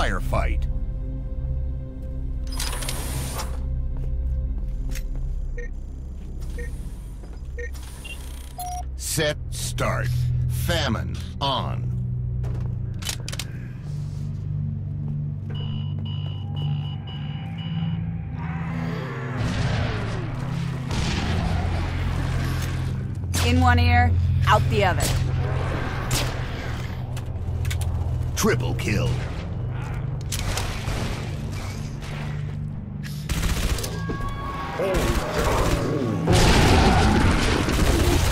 Firefight. Set, start. Famine on. In one ear, out the other. Triple kill.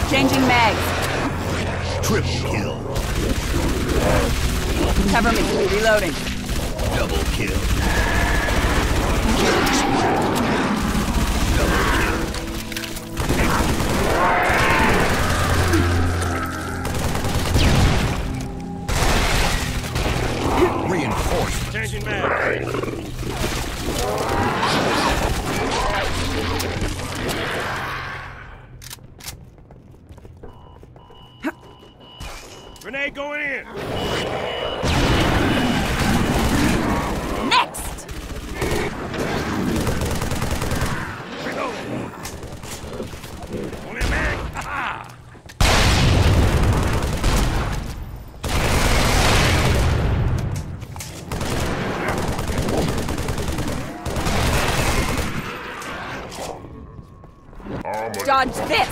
Changing mags. Triple kill. Cover me. Reloading. Double kill. Double kill. Reinforced. Changing mags. Grenade going in! Next! Reloading! On it, man! Ha ha! Dodge this!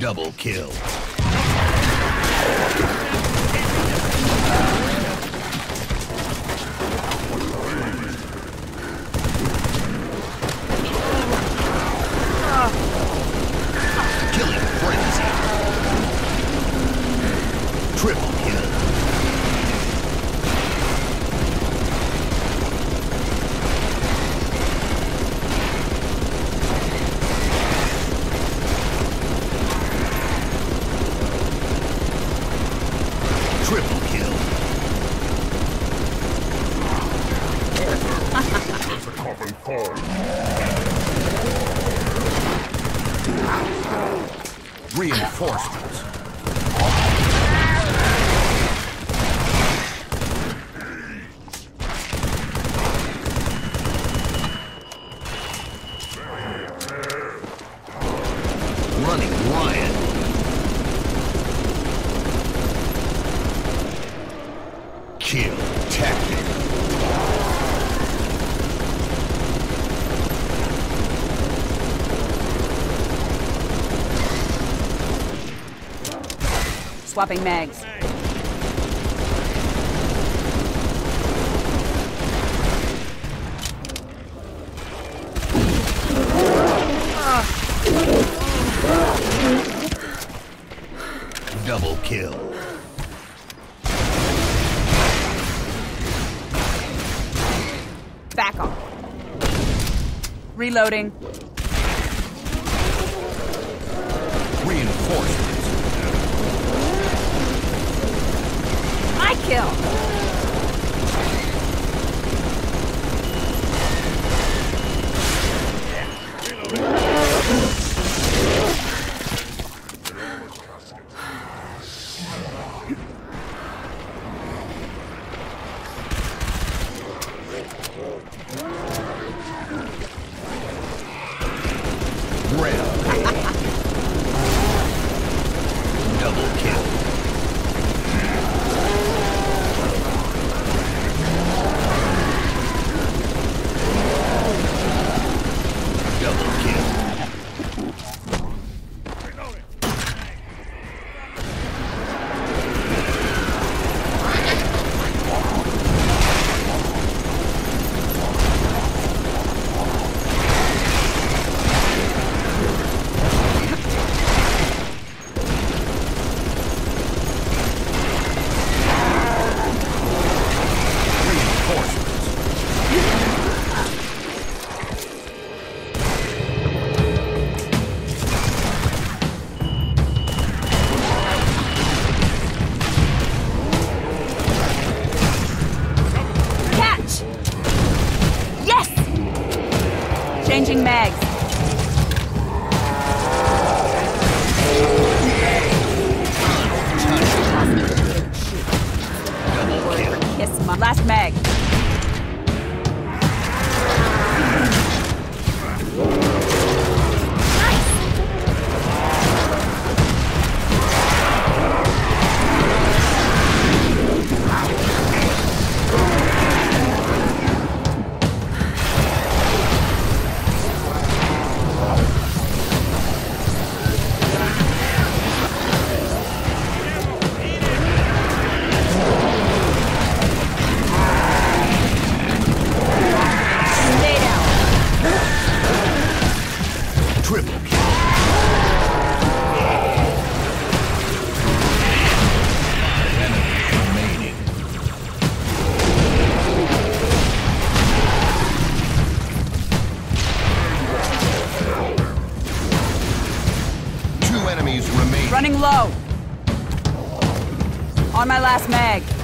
Double kill. Killing frenzy. Triple kill. Triple kill. Reinforcements. Running riot. Kill tactic. Swapping mags. Double kill. Back off. Reloading. Reinforcements. I kill. Double kill. Double kill. Reloading. Triple kill. Running low. On my last mag.